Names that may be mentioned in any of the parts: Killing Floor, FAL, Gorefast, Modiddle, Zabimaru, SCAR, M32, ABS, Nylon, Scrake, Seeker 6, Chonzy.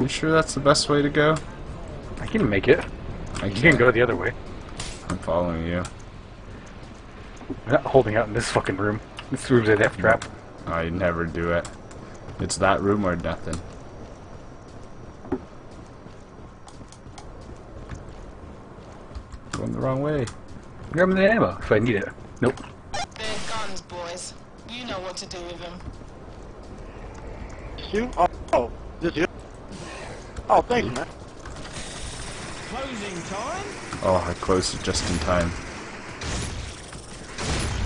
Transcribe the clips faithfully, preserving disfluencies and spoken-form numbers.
You sure that's the best way to go? I can make it. I you can go the other way. I'm following you. I'm not holding out in this fucking room. This room's a death trap. I never do it. It's that room or nothing. Going the wrong way. Grab the ammo if I need it. Nope. They're guns, boys. You know what to do with them. You? Oh, oh. Did you? Oh, thanks, man. Closing time? Oh, I closed it just in time.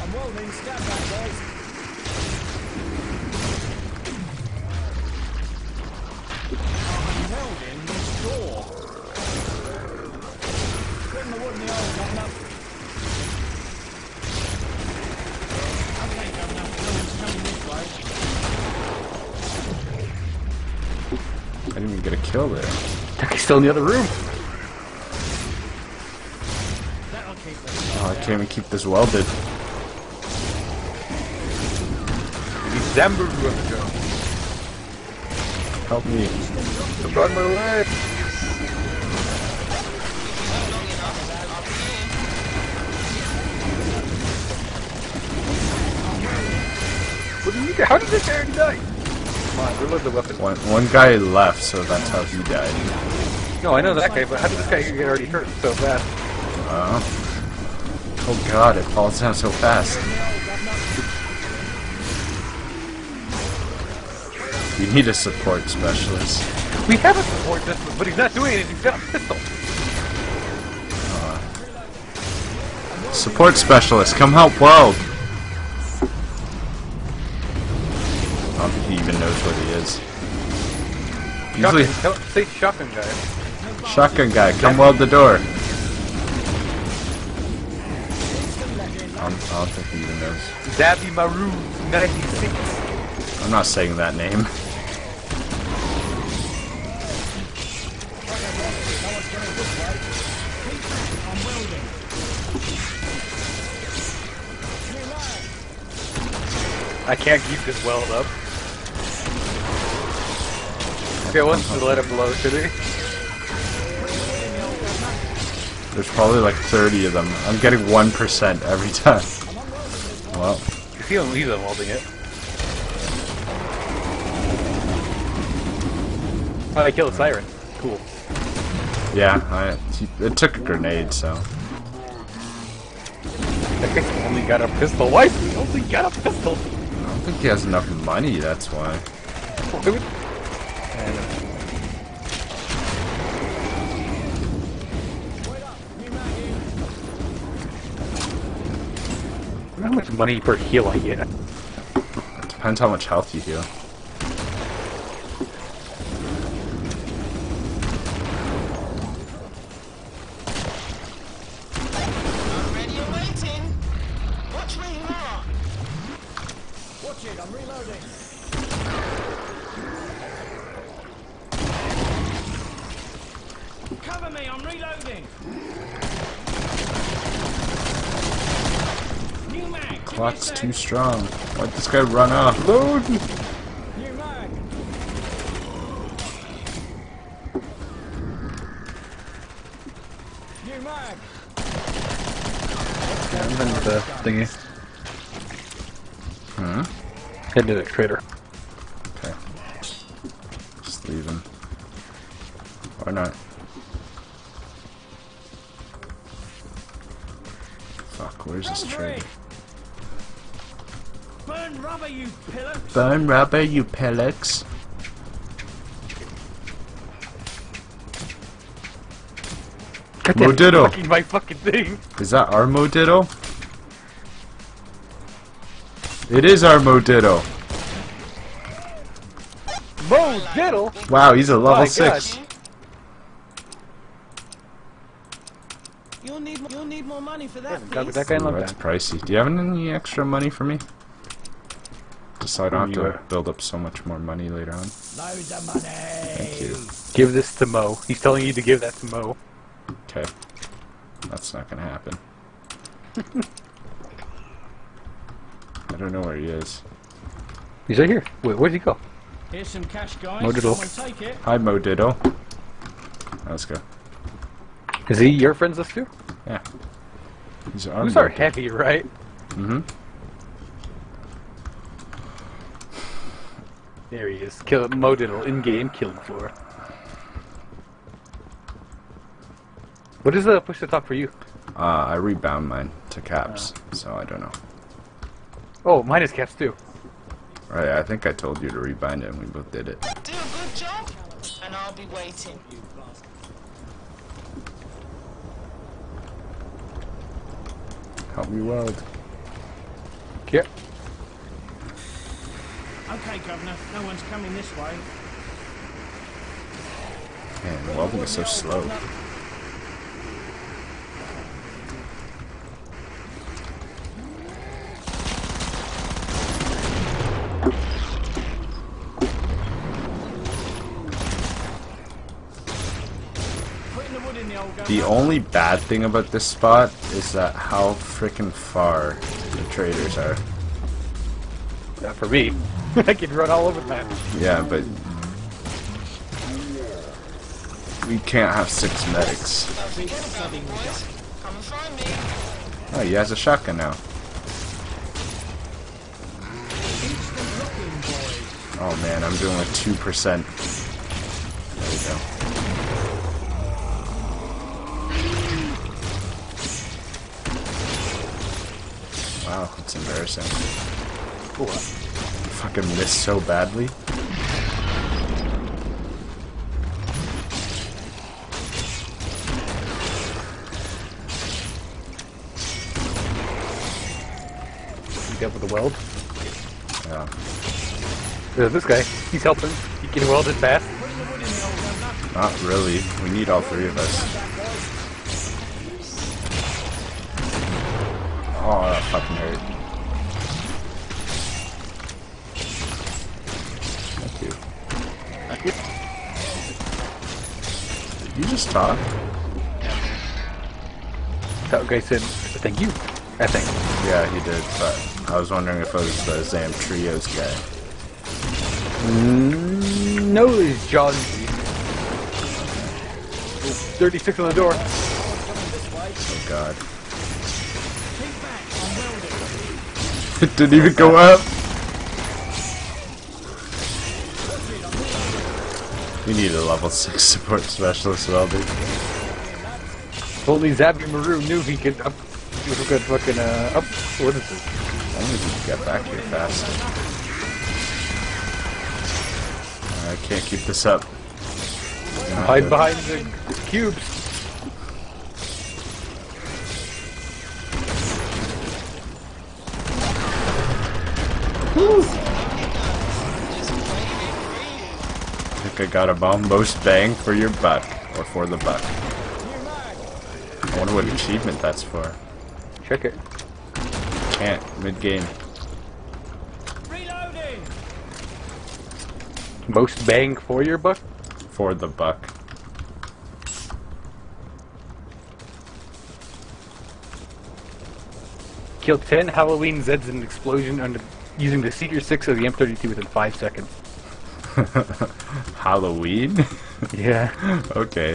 I'm rolling. Step back, boys. I'm welding this door. Putting the wood in the old governor. Okay, governor. No one's coming this way. I didn't even get a kill there. That guy's still in the other room. I can't even keep this welded. December, we have to go. Help me. I'm on my way. What did you get? How did this guy die? Come on, reload the weapon. One, one guy left, so that's how he died. No, I know that guy, but how did this guy get already hurt so fast? Uh. Oh god, it falls down so fast. We need a support specialist. We have a support specialist, but he's not doing anything. He's got a pistol. Uh, support specialist, come help weld. I don't think he even knows what he is. Usually, shotgun, say shotgun guy. Shotgun guy, come weld the door. I don't think he even knows. Zabimaru ninety-six. I'm not saying that name. I can't keep this weld up. Okay, I wants to let it blow, should he? There's probably like thirty of them. I'm getting one percent every time. Well. If you don't leave them holding it. Oh, I killed a siren. Cool. Yeah, I, he, it took a grenade, so. That guy's only got a pistol. Why is he only got a pistol? I don't think he has enough money, that's why. And how much money per heal I get? It depends how much health you heal. I'm ready and waiting. Watch me now. Watch it, I'm reloading. Cover me, I'm reloading. Clock's too strong. Why'd this guy run off? Load! I'm into the thingy. Huh? Head to the crater. Okay. Just leave him. Or not. Fuck, where's this traitor? Burn rubber, you pillocks! Burn rubber, you pillocks! Modiddle! Fucking my fucking thing! Is that our Modiddle? It is our Modiddle! Modiddle? Wow, he's a level oh six. God. You'll need, you'll need more money for that, yeah, that guy. Ooh, that's that. Pricey. Do you have any extra money for me? So I don't have to build up so much more money later on. Loads of money. Thank you. Give this to Mo. He's telling you to give that to Mo. Okay. That's not gonna happen. I don't know where he is. He's right here. Wait, where'd he go? Here's some cash, guys. Modiddle. Take it. Hi, Modiddle. Let's go. Is he your friend's list too? Yeah. These are, These are heavy, right? Mm-hmm. There he is. Kill Modiddle in-game killing floor. What is the push to talk for you? Uh, I rebound mine to caps, uh. so I don't know. Oh, mine is caps too. Right, I think I told you to rebind it and we both did it. Do a good job, and I'll be waiting. Help me weld. Yep. Okay, Governor, no one's coming this way. Man, the welding is so slow. The only bad thing about this spot is that how frickin' far the traders are. Not for me. I could run all over the map. Yeah, but we can't have six medics. Oh, he has a shotgun now. Oh man, I'm doing like two percent. There we go. Wow, it's embarrassing. Cool. Fucking missed so badly. You got with the weld? Yeah. There's this guy. He's helping. He can weld it fast. Not really. We need all three of us. Oh, that fucking hurt. Thank you. Thank you. Did you just talk? That guy said, thank you, I think. Yeah, he did, but I was wondering if it was the Zam Trios guy. Mm, no, it's John. thirty-six on the door. Oh, God. It didn't even go up. We need a level six support specialist, well, dude. If only Zabimaru knew he could up. He could fucking uh, up. What is this? I need to get back here fast. I can't keep this up. Hide behind the cubes. I think I got about most bang for your buck, or for the buck. I wonder what achievement that's for. Check it. Can't, mid-game. Reloading. Most bang for your buck? For the buck. Kill ten Halloween Zeds in an explosion under using the Seeker six of the M thirty-two within five seconds. Halloween? Yeah. Okay.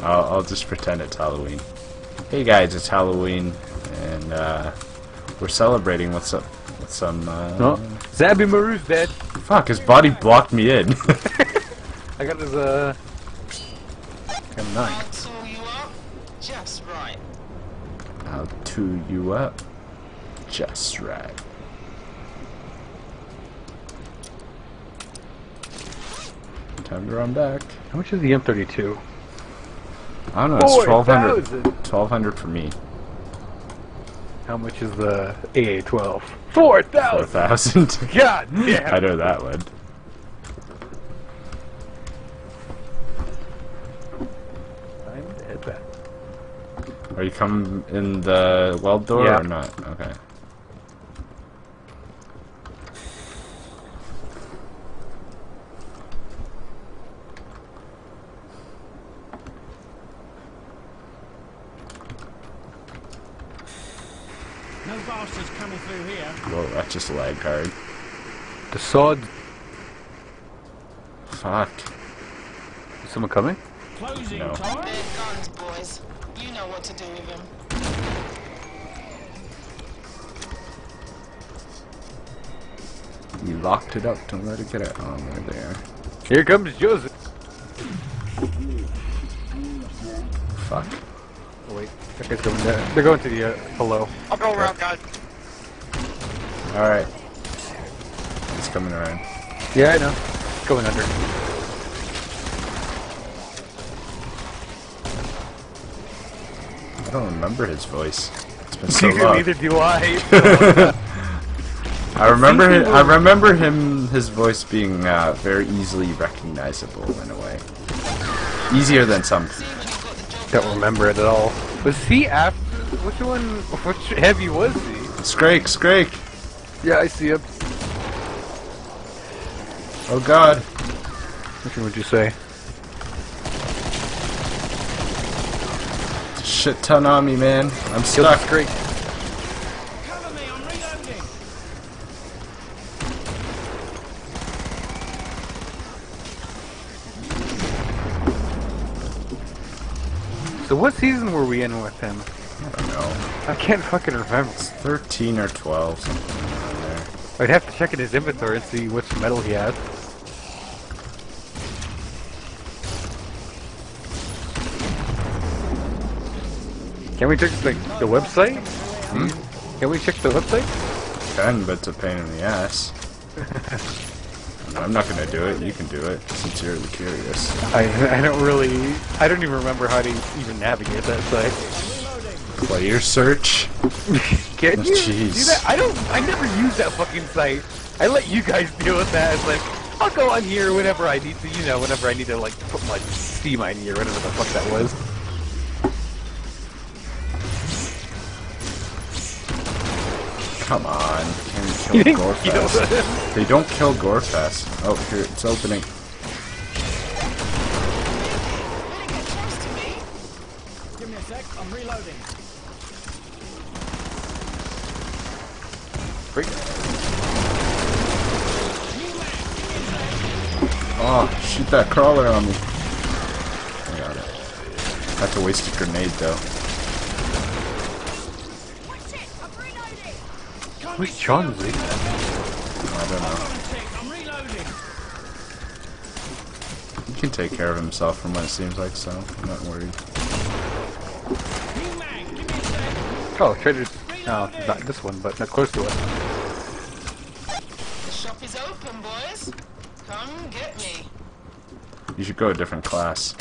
I'll, I'll just pretend it's Halloween. Hey guys, it's Halloween, and uh, we're celebrating with some... With some uh, oh, Zabimaru's dead! Fuck, his body blocked me in. I got his, uh... M nine. I'll tool you up, just right. I'll tool you up, just right. Time to run back. How much is the M thirty-two? I don't know, it's twelve hundred. twelve hundred for me. How much is the A A twelve? four thousand! four thousand? God damn! I know that one. Time to head back. Are you coming in the weld door yeah. or not? Okay. No bastards coming through here. Whoa, that just lagged hard. The sod Fuck. Is someone coming? Closing no. Time. They've guns, boys. You know what to do with them. You locked it up. Don't let it get out. Oh, they're there. Here comes Joseph. Fuck. Oh, wait. That guy's going there. They're going to the uh, below. I'll go around, guys. Alright. He's coming around. Yeah, I know. He's going under. I don't remember his voice. It's been so long. Neither do I. I remember him, I remember him, his voice being uh, very easily recognizable in a way. Easier than some. Don't remember it at all. Was he after? Which one? Which heavy was he? Scrake, Scrake. Yeah, I see him. Oh God. Which one would you say? Shit ton on me, man. I'm stuck. Scrake. So what season were we in with him? I don't know. I can't fucking remember. It's thirteen or twelve, something around there. I'd have to check in his inventory and see which metal he has. Can we check the, the website? Hmm? Can we check the website? Can, but it's a pain in the ass. I'm not gonna do it, you can do it. Sincerely curious. I, I don't really... I don't even remember how to even navigate that site. Player search? Can oh, you geez. do that? I don't... I never use that fucking site. I let you guys deal with that. It's like, I'll go on here whenever I need to, you know, whenever I need to, like, put my Steam I D or whatever the fuck that was. Come on, can we kill Gorefast? They don't kill Gorefast. Oh, here, it's opening. Give me a sec, I'm reloading. Freak. Oh, shoot that crawler on me. I got it. I have to waste a grenade though. Who's Chonzy? I don't know. He can take care of himself from what it seems like, so I'm not worried. Oh, traders. No, oh, not this one, but not close to it. The shop is open, boys. Come get me. You should go a different class.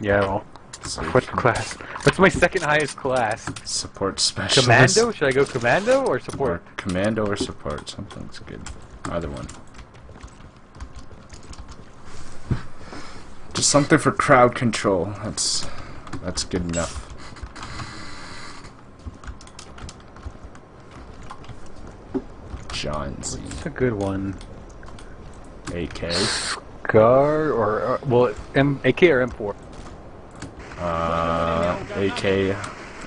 Yeah, well. So what class? What's my second highest class? Support specialist. Commando? Should I go commando or support? Or commando or support. Something's good. Either one. Just something for crowd control. That's that's good enough. John Z. That's a good one. A K. SCAR or uh, well, M A K or M four. Uh, A K,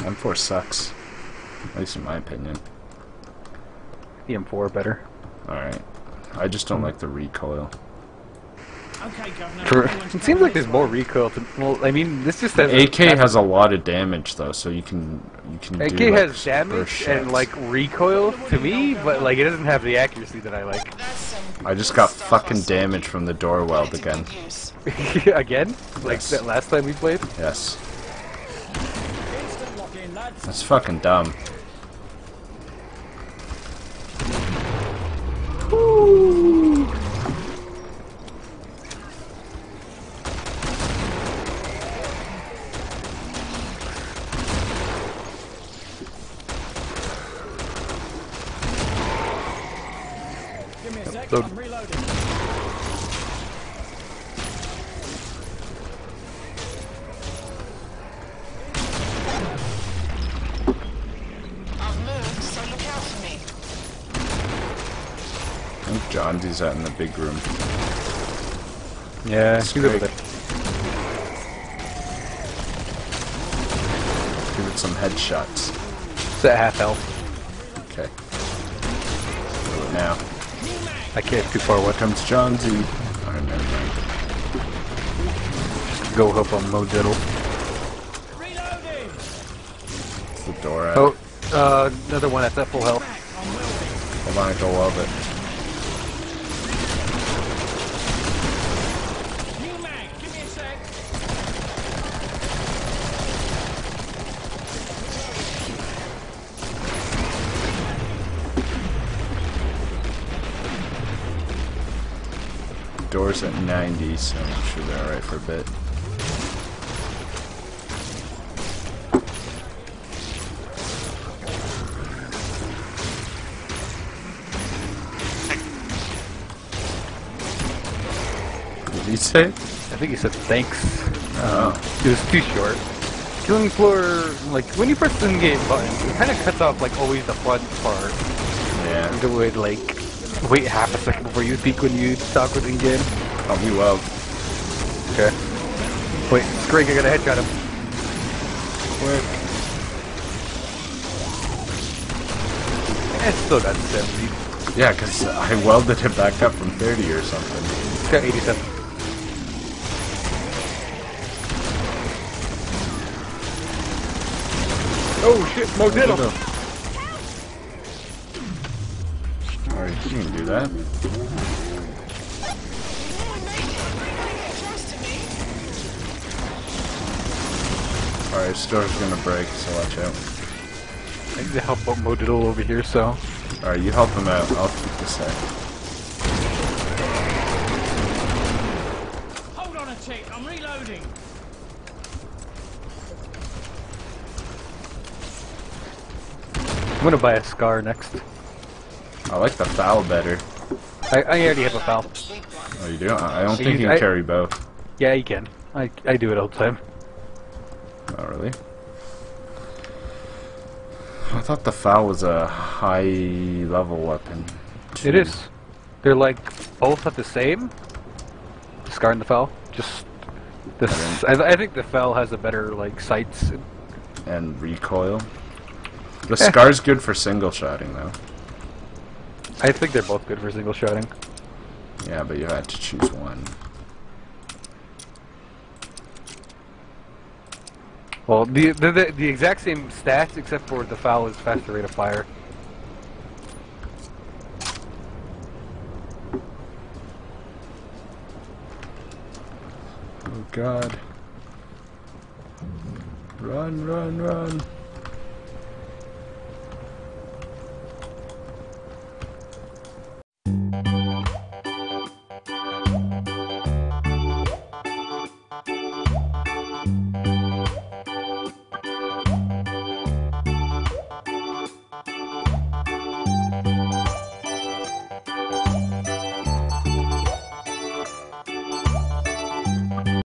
M four sucks. At least in my opinion. The M four better. Alright. I just don't mm. like the recoil. Okay, Governor. It seems like there's more recoil to, well, I mean, this just has... A K a, has a lot of damage though, so you can, you can A K do, like, has damage and, like, recoil to me, but, like, it doesn't have the accuracy that I like. I just got fucking damage from the door weld again. Again? Like yes. That last time we played? Yes. That's fucking dumb. Woo. Give me a sec, I'm reloading. John's out in the big room. Yeah, he's over there. Give it some headshots. It's at half health. Okay. Do it now. I can't too far. What comes John Z? Oh, never mind. go up on Modiddle. It's the door out. Oh, uh, another one at that full health. I might go love it. Door's at ninety, so I'm sure they're alright for a bit. Did he say? I think he said thanks. Oh. It was too short. Killing Floor, like, when you press the in-game button, it kind of cuts off, like, always the fun part. Yeah. The way, like... Wait half a second before you speak when you talk with him again. Oh, he will. Okay. Wait, Scrake, I got a headshot him. Quick. It's still got seventy. Yeah, because I welded him back up from thirty or something. It's got eighty-seven. Oh shit, Modiddle! You can do that. Alright, store's gonna break, so watch out. I need to help out Modiddle over here, so. Alright, you help him out. I'll keep this side. Hold on a tick, I'm reloading. I'm gonna buy a SCAR next. I like the F A L better. I, I already have a F A L. Oh, you do? I don't I think use, you can I, carry both. Yeah, you can. I, I do it all the time. Not really. I thought the F A L was a high level weapon. Jeez. It is. They're like both at the same. SCAR and the F A L. Just this. I, I think the F A L has a better like sights and, and recoil. The SCAR's good for single shotting though. I think they're both good for single shotting. Yeah, but you had to choose one. Well, the the the, the exact same stats, except for the F A L is faster rate of fire. Oh God! Run! Run! Run!